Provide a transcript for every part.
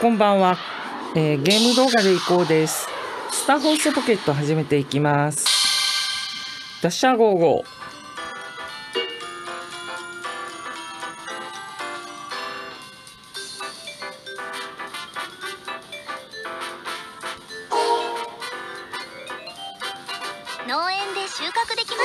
こんばんは、ゲーム動画でいこうです。スターフォースポケット始めていきます。ダッシャー55、農園で収穫できます。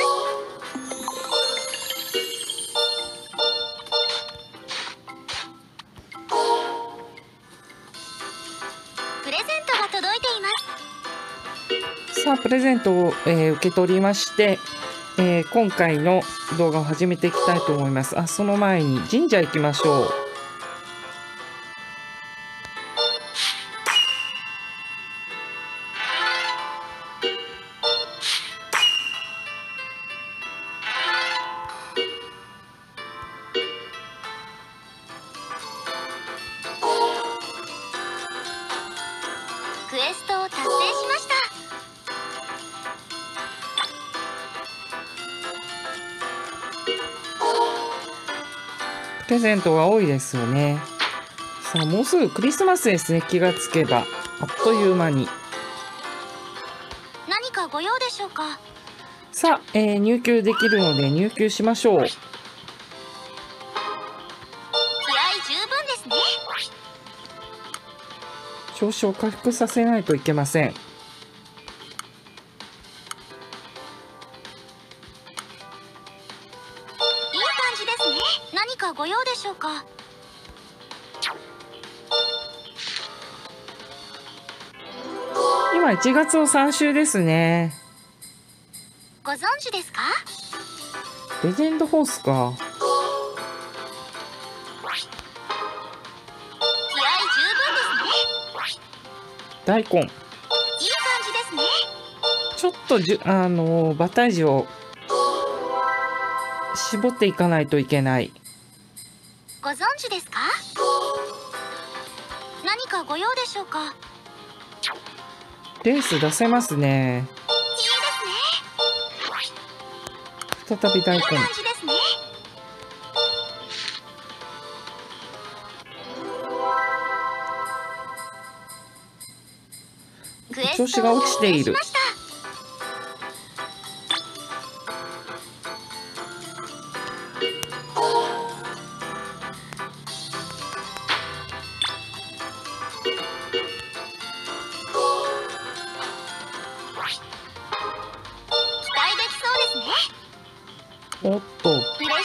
さあプレゼントを、受け取りまして、今回の動画を始めていきたいと思います。あ、その前に神社行きましょう。クエストを達成しました。プレゼントが多いですよね。さあもうすぐクリスマスですね。気がつけばあっという間に。何かご用でしょうか。さあ、入球できるので入球しましょう。気合十分ですね。少々回復させないといけません。ご用でしょうか。今1月を3週ですね。ご存知ですか。レジェンドホースか。気合い十分ですね。大根いい感じですね。ちょっと馬体重を絞っていかないといけない。ご存知ですか。何かご用でしょうか。レース出せますね。いいですね。再び大根。いい感じですね。調子が落ちている。おっと、嬉しそうで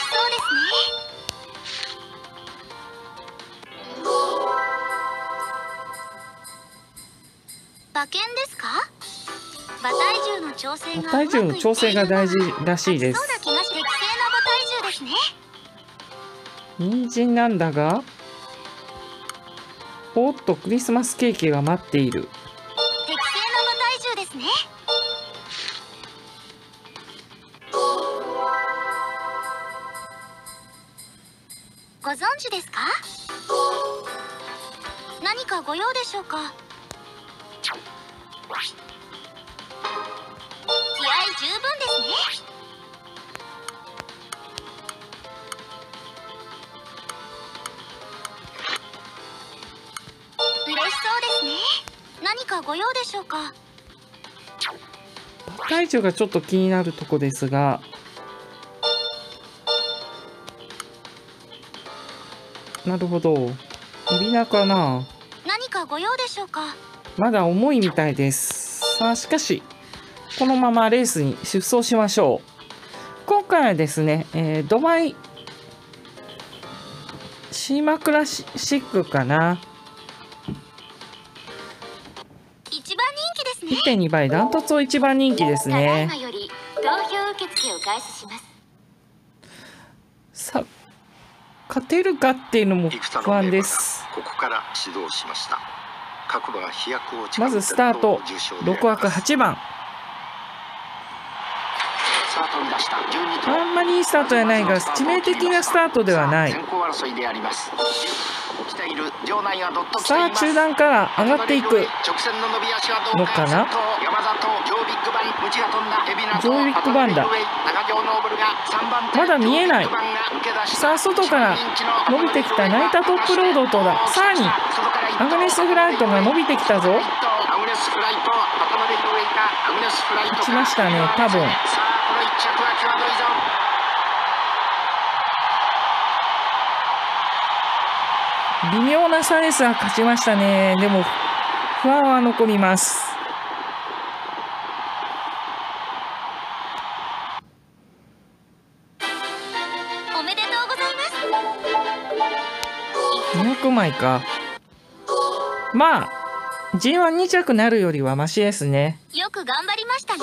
すね。馬券ですか。馬体重の調整が。馬体重の調整が大事らしいです。そうな気がして、適正な馬体重ですね。人参なんだが。おっと、クリスマスケーキが待っている。適正な馬体重ですね。ご存知ですか。何かご用でしょうか。気合十分ですね。嬉しそうですね。何かご用でしょうか。体重がちょっと気になるとこですが。なるほど、エビナかな。何かご用でしょうか。まだ重いみたいです。さあしかしこのままレースに出走しましょう。今回はですね、ドバイシーマクラシックかな。一番人気ですね。 1.2 倍ダントツを一番人気ですね。さあ勝てるかっていうのも不安です。まずスタート6枠8番。あんまりいいスタートじゃないが致命的なスタートではない。さあ中段から上がっていくのかな。ジョービッグバンだ。まだ見えない。さあ外から伸びてきたナイタトップロードとだ。さらにアグネス・フライトが伸びてきたぞ。行きましたね、多分。微妙な差ですが勝ちましたね。でも不安は残ります。おめでとうございます。200枚か。まあ G12 着なるよりはマシですね。よく頑張りましたね。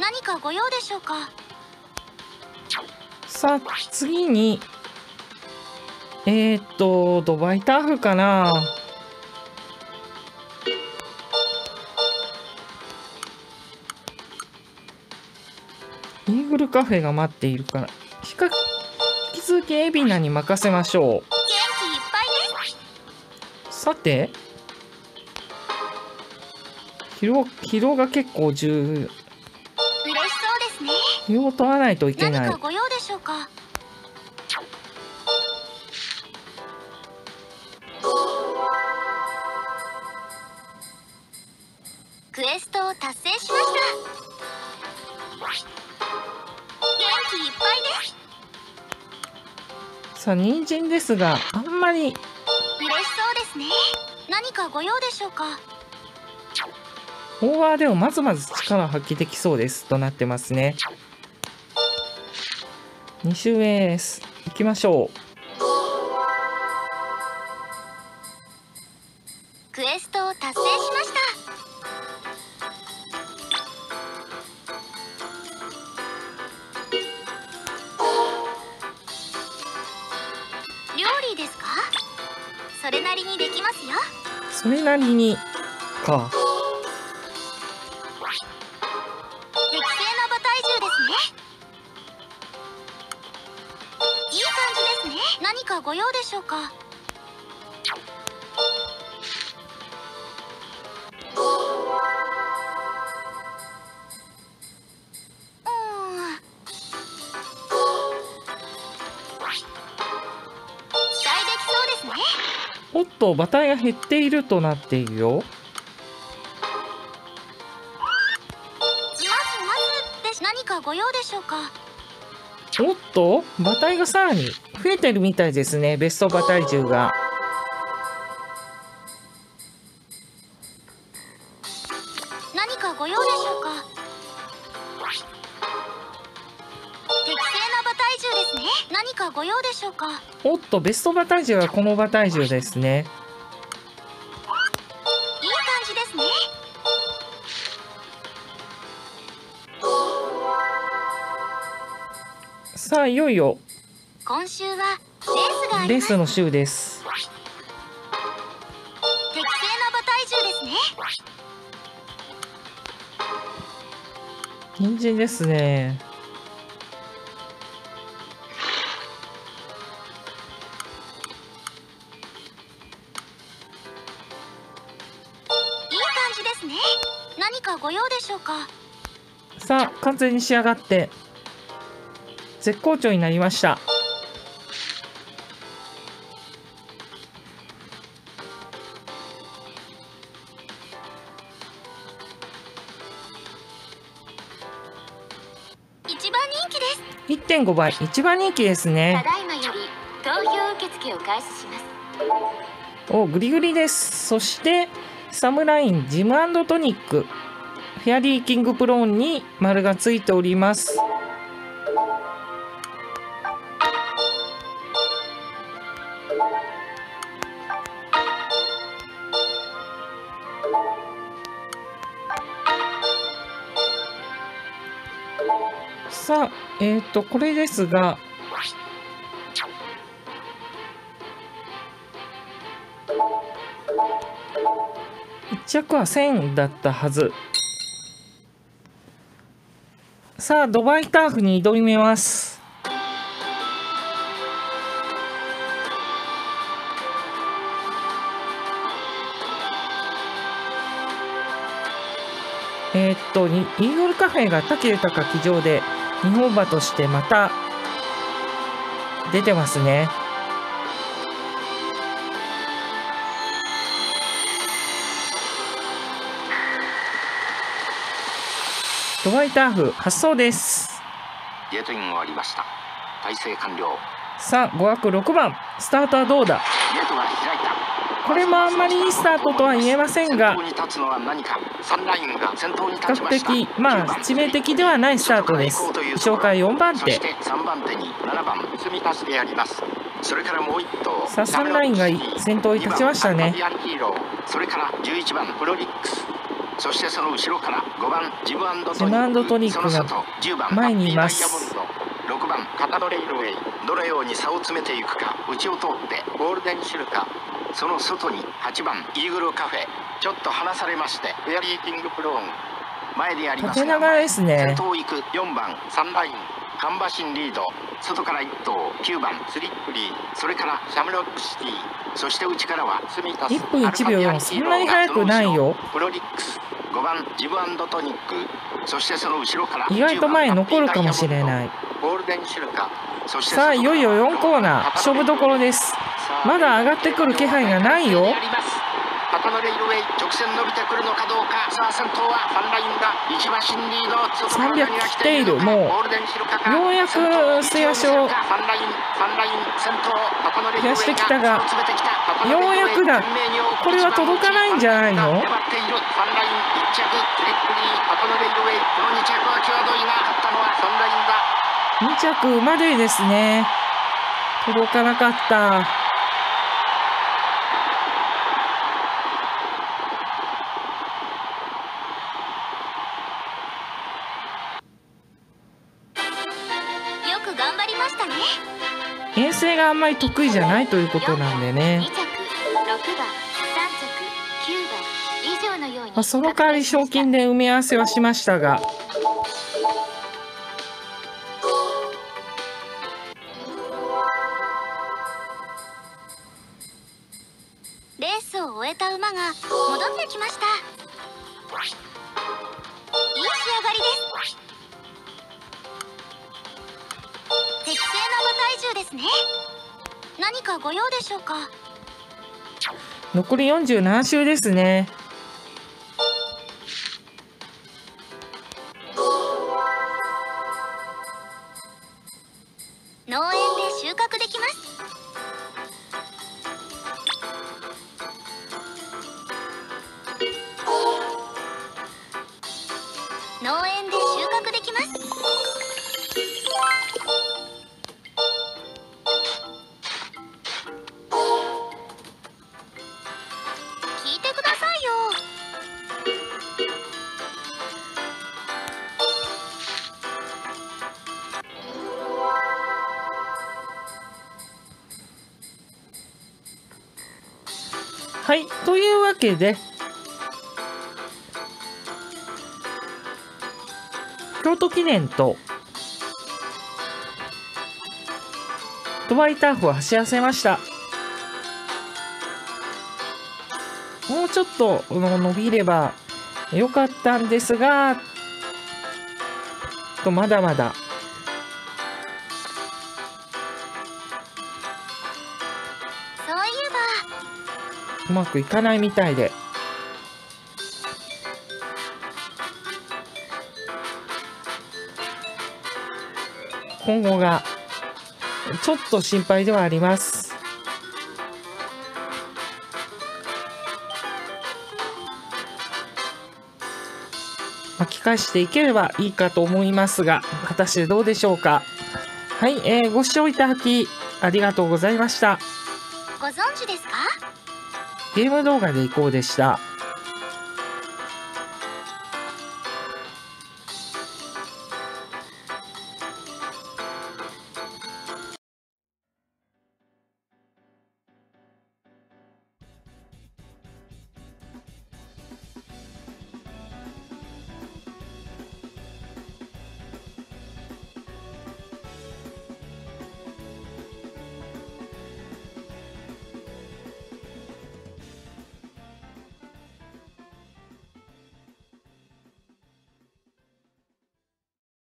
何かご用でしょうか。さあ次にドバイターフかな。イーグルカフェが待っているから引き続き海老名に任せましょう。元気いっぱいです。さて疲労が結構重要。嬉しそうですね。疲労を取らないといけない。何かご用でしょうか。クエストを達成しました。元気いっぱいです。さあ人参ですがあんまり嬉しそうですね。何かご用でしょうか。オーバーでもまずまず力を発揮できそうですとなってますね。2周目です。行きましょう。クエストを達成しました。それなりにか。適正な馬体重ですね。いい感じですね。何かご用でしょうか。期待できそうですね。おっと馬体が減っているとなっているよ。何かご用でしょうか。おっと馬体がさらに増えてるみたいですね。ベスト馬体重が。何かご用でしょうか。適正な馬体重ですね。何かご用でしょうか。おっとベスト馬体重はこの馬体重ですね。いい感じですね。さあいよいよ今週はレースの週です。適正な馬体重ですね。人参ですね。さあ完全に仕上がって絶好調になりました。一番人気です。 1.5 倍一番人気ですね。ただいまより投票受付を開始します。おグリグリです。そしてサムラインジム&トニックフェアリーキングプローンに丸がついております。さあこれですが1着は1000だったはず。さあドバイターフに挑みます。インドルカフェが武豊騎乗で日本馬としてまた出てますね。ドワイターフ発送です。ゲートイン終わりました。体勢完了。さあ5枠6番スタートはどうだ。ゲートが開いた。これもあんまりいいスタートとは言えませんが、比較的致命的ではないスタートです。紹介4番手、さあサンラインが先頭に立ちましたね。それから11番プロリックス、そしてその後ろから5番ジム&トニックが前にいます。6番カタドレイルウェイ、どのように差を詰めていくか、内を通ってゴールデンシルカ、その外に8番イーグルカフェ、ちょっと離されましてフェアリーキングプローン前でありますが、縦長ですね。先頭行く4番サンライン、カンバシンリード、外から1頭9番スリップリー、それからシャムロックシティ、そして内からはスミタス、1分1秒4、そんなに速くないよ。プロリックス5番ジム&トニック、そしてその後ろから意外と前に残るかもしれない。さあいよいよ4コーナー勝負どころです。まだ上がってくる気配がないよ。300切っている。もうようやく末脚を増やしてきたが、ようやくだ。これは届かないんじゃないの。2着までですね。届かなかった。よく頑張りましたね。遠征があんまり得意じゃないということなんでね。その代わり賞金で埋め合わせはしましたが、終えた馬が戻ってきました。いい仕上がりです。適正な馬体重ですね。何かご用でしょうか。残り47周ですね。農園で収穫できます。はい、というわけで京都記念とドバイターフを走らせました。もうちょっと伸びればよかったんですが、まだまだうまくいかないみたいで、今後がちょっと心配ではあります。巻き返していければいいかと思いますが、果たしてどうでしょうか。はい、ご視聴いただきありがとうございました。ご存知ですか。ゲーム動画でいこうでした。